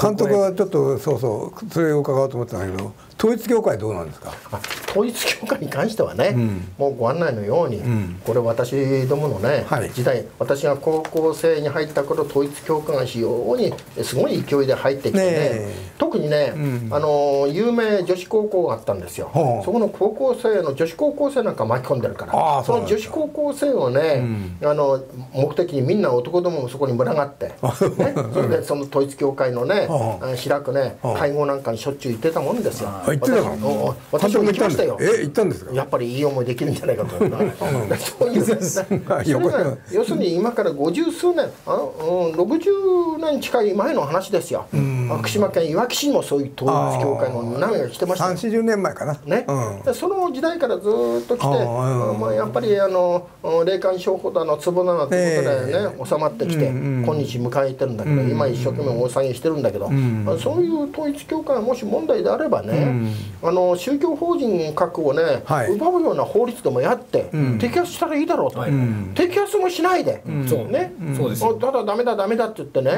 監督はちょっとそれを伺おうと思ってたんだけど、統一教会どうなんですか？統一教会に関してはね、もうご案内のように、これ私どものね、時代、私が高校生に入った頃、統一教会が非常にすごい勢いで入ってきてね、特にね、有名女子高校があったんですよ。そこの高校生の女子高校生なんか巻き込んでるから、その女子高校生をね、目的にみんな男どももそこに群がって、それでその統一教会のね、開くね、会合なんかにしょっちゅう行ってたもんですよ。行ってたの？私も行きましたよ。行ったんですか？やっぱりいい思いできるんじゃないかと思うな。そういうですね。要するに今から50数年、60年近い前の話ですよ。福島県いわき市にもそういう統一教会の波が来てました。30年前かな。ね。その時代からずっと来て、まあやっぱり霊感商法だのツボだのということでね収まってきて、今日迎えてるんだけど、今一生懸命大騒ぎしてるんだけど、そういう統一教会がもし問題であればね。宗教法人格をね、奪うような法律でもやって、摘発したらいいだろうと、摘発もしないで、ただ、だめだ、だめだって言ってね、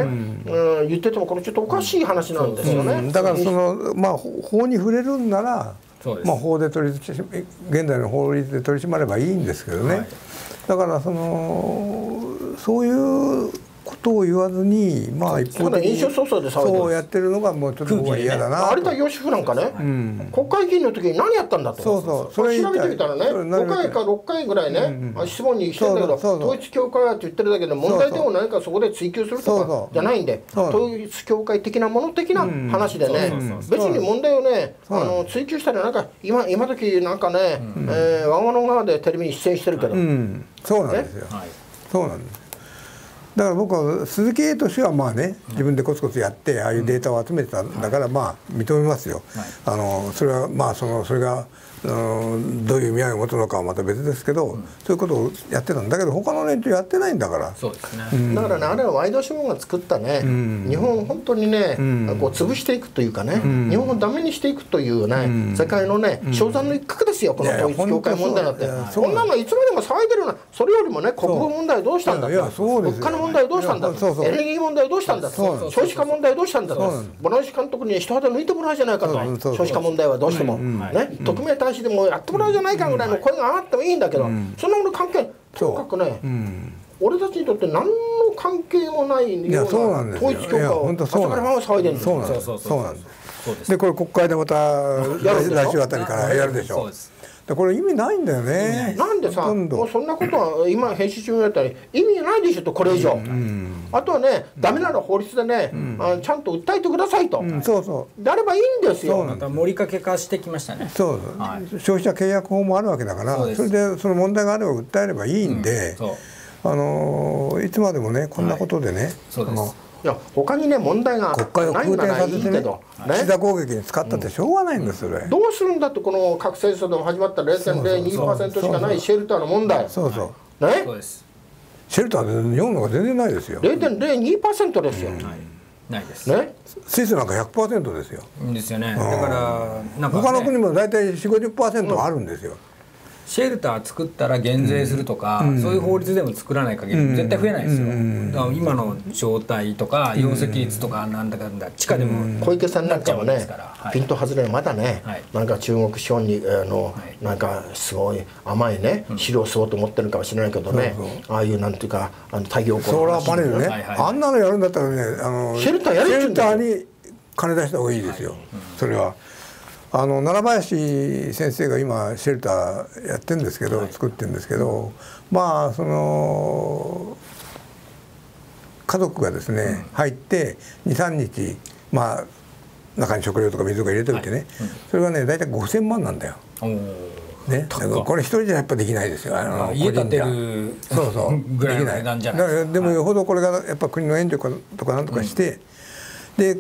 言ってても、これ、ちょっとおかしい話なんですよね。だから法に触れるんなら、法で取り締まれば、現代の法律で取り締まればいいんですけどね、だからそういうことを言わずに、まあ一方的にそうやってるのがもうちょっと僕は嫌だな。有田芳生なんかね、国会議員の時に何やったんだと。それ調べてみたらね、5回か6回ぐらいね、質問にしてんだけど、統一教会って言ってるだけで問題でもないからそこで追及するとかじゃないんで、統一教会的なもの的な話でね、別に問題をね追及したらなんか今時なんかね、我がの側でテレビに出演してるけど、そうなんですよ。そうなんです。だから僕は鈴木エイト氏はまあね、自分でコツコツやってああいうデータを集めてたんだから、まあ認めますよ。それはまあそれがどういう意味合いを持つのかはまた別ですけど、そういうことをやってたんだけど、他の連中やってないんだから。そうですね。だからね、あれはワイドショーが作ったね、日本を本当にねこう潰していくというかね、日本をダメにしていくというね、世界のね称賛の一角ですよ、この統一教会問題だって。こんなのいつまでも騒いでるな。それよりもね、国防問題どうしたんだと、物価の問題どうしたんだと、エネルギー問題どうしたんだと、少子化問題どうしたんだと、ボナンシ監督に一肌抜いてもらうじゃないかと、少子化問題はどうしてもね、特命でもやってもらうじゃないかぐらいの声が上がってもいいんだけど、そんなもの関係とにかくね、俺たちにとって何の関係もないような統一教会をあそこら辺は騒いでるんですよ。でこれ国会でまた来週あたりからやるでしょ。これ意味ないんだよね。なんでさ、もうそんなことは今編集中にやったら意味ないでしょと、これ以上。あとはね、ダメなら法律でね、ちゃんと訴えてくださいと。そうそう。であればいいんですよ。また盛りかけ化してきましたね。そう。消費者契約法もあるわけだから、それでその問題があれば訴えればいいんで、いつまでもねこんなことでね。そうです。いや他にね問題がないならいいけど、岸田攻撃に使ったってしょうがないんですよね。どうするんだって、この核戦争でも始まった 0.02% しかないシェルターの問題。そうそう。ね。シェルターで日本の方が全然ないですよ。0.02% ですよ。ないです。ね。スイスなんか 100% ですよ。ですよね。だから他の国も大体 40、50% あるんですよ。シェルター作ったら減税するとか、そういう法律でも作らない限り絶対増えないですよ。今の状態とか容積率とかなんだかんだ地下でも小池さんなんかもね、ピント外れまだね、なんか中国資本になんかすごい甘いね資料を吸おうと思ってるかもしれないけどね、ああいうなんていうか太陽光ソーラーパネルね、あんなのやるんだったらね、シェルターに金出した方がいいですよ。それは。奈良林先生が今シェルターやってるんですけど、作ってるんですけど、まあ家族がですね入って23日、まあ中に食料とか水とか入れておいてね、それがね大体5000万なんだよ。ね、これ一人じゃやっぱできないですよ。家建てるぐらいの値段じゃないですか。でもよほどこれがやっぱ国の援助とかなんとかしてで、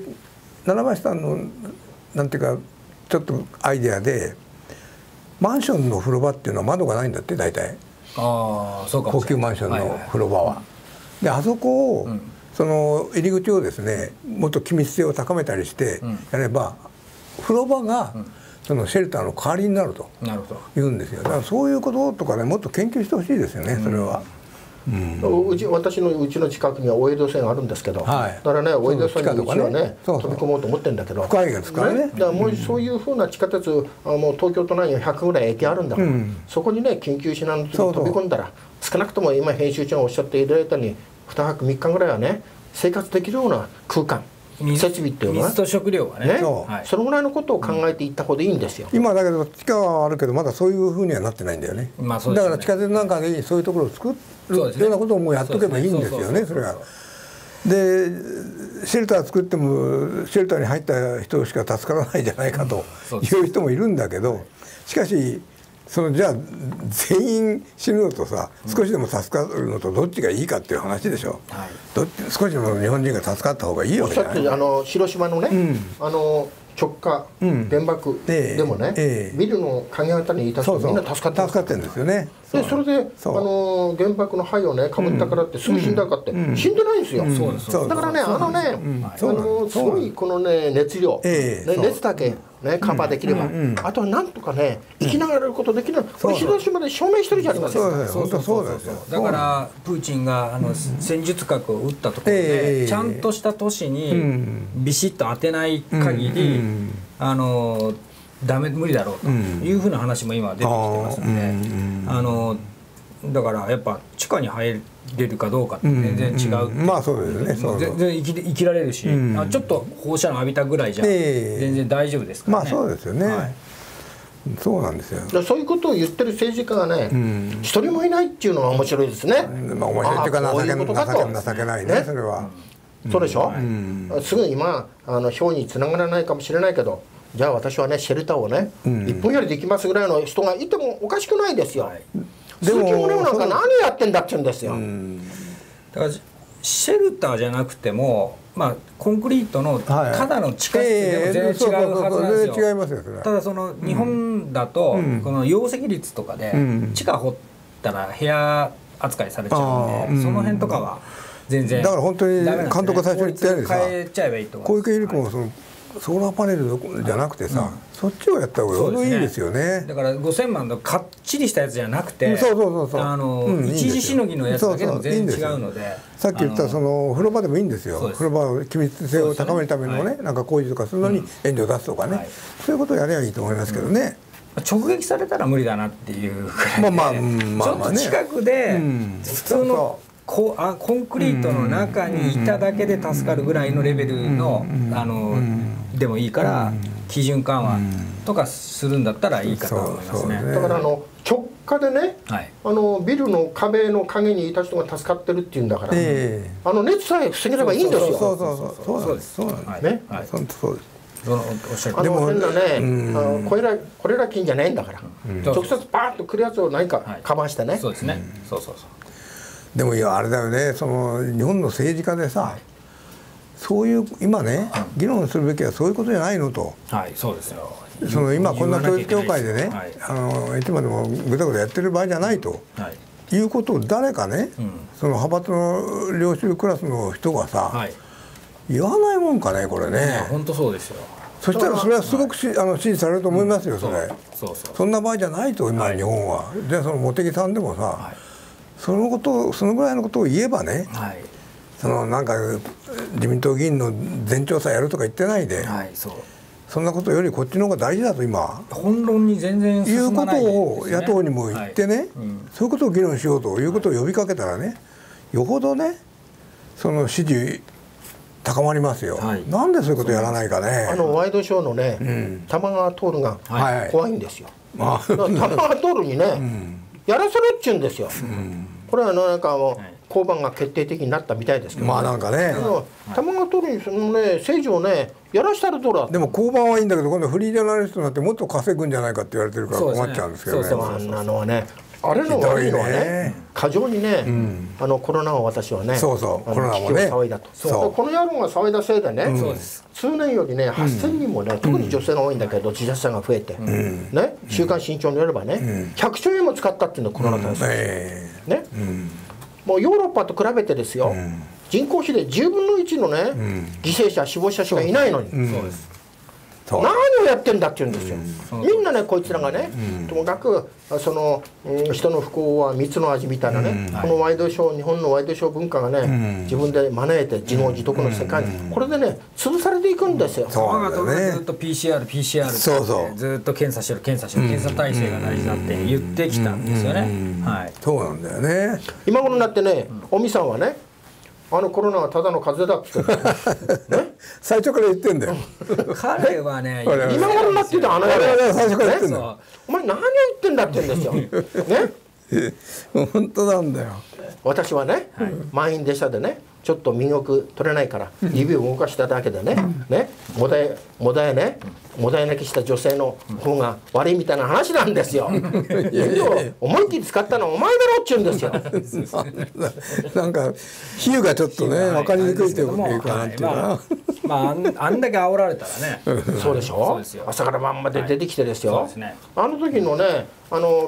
奈良林さんのなんていうかちょっとアイデアで、マンションの風呂場っていうのは窓がないんだって大体。ああ、そうか。高級マンションの風呂場は。であそこを、その入り口をですねもっと気密性を高めたりしてやれば、風呂場がそのシェルターの代わりになると言うんですよ。だからそういうこととかね、もっと研究してほしいですよね。それは。うちの近くには大江戸線あるんですけど、だからね、大江戸線にうちはね飛び込もうと思ってるんだけど、深いですからね。だからもうそういうふうな地下鉄、もう東京都内には100ぐらい駅あるんだから、そこにね緊急避難の時に飛び込んだら、少なくとも今編集長がおっしゃっていただいたように2泊3日ぐらいはね生活できるような空間、設備っていうのは、水と食料はね、そのぐらいのことを考えていった方がいいんですよ。今だけど地下はあるけどまだそういうふうにはなってないんだよね。だから地下鉄なんかにそういうところを作るようなことをもうやっとけばいいんですよね。それがでシェルター作ってもシェルターに入った人しか助からないじゃないかという人もいるんだけど、しかしそのじゃあ全員死ぬのとさ、少しでも助かるのとどっちがいいかっていう話でしょ。少しでも日本人が助かった方がいいよね。広島のね、直下原爆でもね、ビルの陰あたりにいた人みんな助かってるんですよね。でそれで原爆の灰をねかぶったからってすぐ死んだかって死んでないんですよ。だからね、すごいこのね熱量、熱だけね、カバーできれば、あとはなんとかね生きながらることできる、これ広島で証明してるじゃありませんか。だからプーチンが戦術核を打ったところでちゃんとした都市にビシッと当てない限り無理だろうというふうな話も今出てきてますので、だからやっぱ地下に入れるかどうかって全然違う。まあそうですよね。全然生きられるし、ちょっと放射能浴びたぐらいじゃ全然大丈夫ですからね。まあそうですよね。そうなんですよ。そういうことを言ってる政治家がね一人もいないっていうのは面白いですね。まあ面白いっていうか情けないね、それは。そうでしょ。すぐ今票につながらないかもしれないけど、じゃあ私はねシェルターをね1分よりできますぐらいの人がいてもおかしくないですよ。でもなんか何やってんだって言うんですよ。だからシェルターじゃなくても、まあコンクリートのただの地下室でも全然違うはずなんですよ。ただその日本だとこの容積率とかで地下掘ったら部屋扱いされちゃうんで、その辺とかは全然。だから本当に監督が最初に言ったようにさ、変えちゃえばいいと思う。小池百合子もそのソーラーパネルじゃなくてさ、そっちをやった方がいいですよね。だから5000万のかっちりしたやつじゃなくて、一時しのぎのやつだけでも全然違うので、さっき言ったその風呂場でもいいんですよ。風呂場を機密性を高めるためのね、なんか工事とかするのに援助を出すとかね、そういうことをやればいいと思いますけどね。直撃されたら無理だなっていうくらいで、ちょっと近くで普通のコンクリートの中にいただけで助かるぐらいのレベルのでもいいから基準緩和とかするんだったらいいかと思いますね。だから直下でね、ビルの壁の陰にいた人が助かってるっていうんだから、熱さえ防げればいいんですよ。そうです、そうなんですね。でも変なねこれら菌じゃないんだから、直接バーッとくるやつを何かカバーしてね。そうですね。でもいやあれだよね、その日本の政治家でさ、そういう今ね議論するべきはそういうことじゃないのと。はい、そうですよ。その今こんな統一教会でね、いつまでもぐだぐだやってる場合じゃないと、いうことを誰かね、その派閥の領袖クラスの人がさ、言わないもんかねこれね。本当そうですよ。そしたらそれはすごく支持されると思いますよ、それ。そんな場合じゃないと今日本は。じゃあその茂木さんでもさ。そのぐらいのことを言えばね、そのなんか自民党議員の全調査やるとか言ってないで、そんなことよりこっちの方が大事だと今本論に全然進まないということを野党にも言ってね、そういうことを議論しようということを呼びかけたらね、よほどねその支持高まりますよ。なんでそういうことやらないかね。ワイドショーのね玉川徹が怖いんですよ。玉川徹にねやらせろっちゅうんですよ。これはなんか交番が決定的になったみたいですけど、まあなんかね玉川徹にそのね政治をねやらしたらどうだ。でも交番はいいんだけど、今度フリージャーナリストになってもっと稼ぐんじゃないかって言われてるから困っちゃうんですけどね。あんなのはね、あれの悪いのはね過剰にねコロナを私はね危機を騒いだと。この野郎が騒いだせいでね通年よりね8000人もね、特に女性が多いんだけど自殺者が増えてね、週刊新潮によればね100兆円も使ったっていうのコロナ対策ね。もうヨーロッパと比べてですよ、人口比で10分の1のね犠牲者死亡者しかいないのに、何をやってんだって言うんですよ。みんなねこいつらがね、ともかくその人の不幸は蜜の味みたいなね、このワイドショー、日本のワイドショー文化がね自分で招いて自業自得の世界にこれでね潰されていくんですよ。そうだね。ずっと PCR ってずっと検査しろ検査しろ検査体制が大事だって言ってきたんですよね。はい。そうなんだよね。今頃になってね、尾身さんはね。あのコロナはただの風邪だって最初から言ってんだよ。彼はね今頃になってたあのやつ最初から言ってんだよ。お前何を言ってんだって言うんですよ。本当なんだよ。私はね満員電車でねちょっと身動き取れないから指を動かしただけでねもだえ泣きした女性の方が悪いみたいな話なんですよ。指を思いっきり使ったのはお前だろっちゅうんですよ。なんか比喩がちょっとね分かりにくいというかなんていうかまああんだけ煽られたらねそうでしょ。朝から晩まで出てきてですよ。あの時のね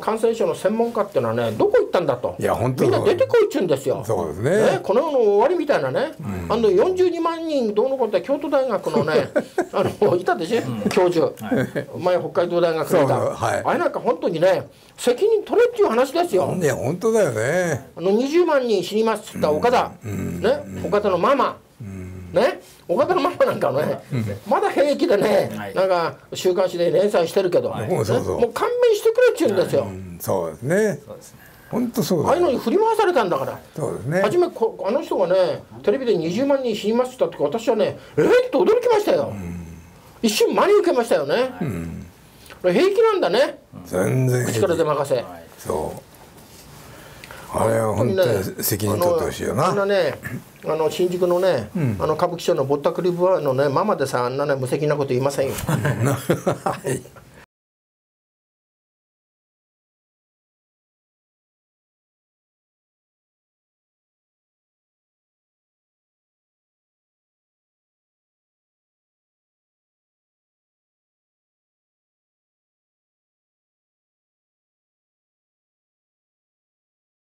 感染症の専門家っていうのはねどこ行ったんだとみんな出てこいっちゅうんですよ。この世の終わりみたいなね42万人どうのこうのって京都大学のねいたでしょ教授、前北海道大学にいたあれなんか本当にね責任取れっていう話ですよ。いや本当だよね。20万人死にますって言った岡田ね岡田のママね岡田のママなんかねまだ平気でねなんか週刊誌で連載してるけどもう勘弁してくれって言うんですよ。そうですね。本当そうだ。ああいうのに振り回されたんだから。そうですね。初めあの人がねテレビで20万人死にますって言った時私はねって驚きましたよ。一瞬真に受けましたよね。これ平気なんだね。全然口から出任せ。そう。あれは本当に責任取ってほしいよな。あんなね、新宿のね、歌舞伎町のぼったくり部屋のねママでさあんなね無責任なこと言いませんよ。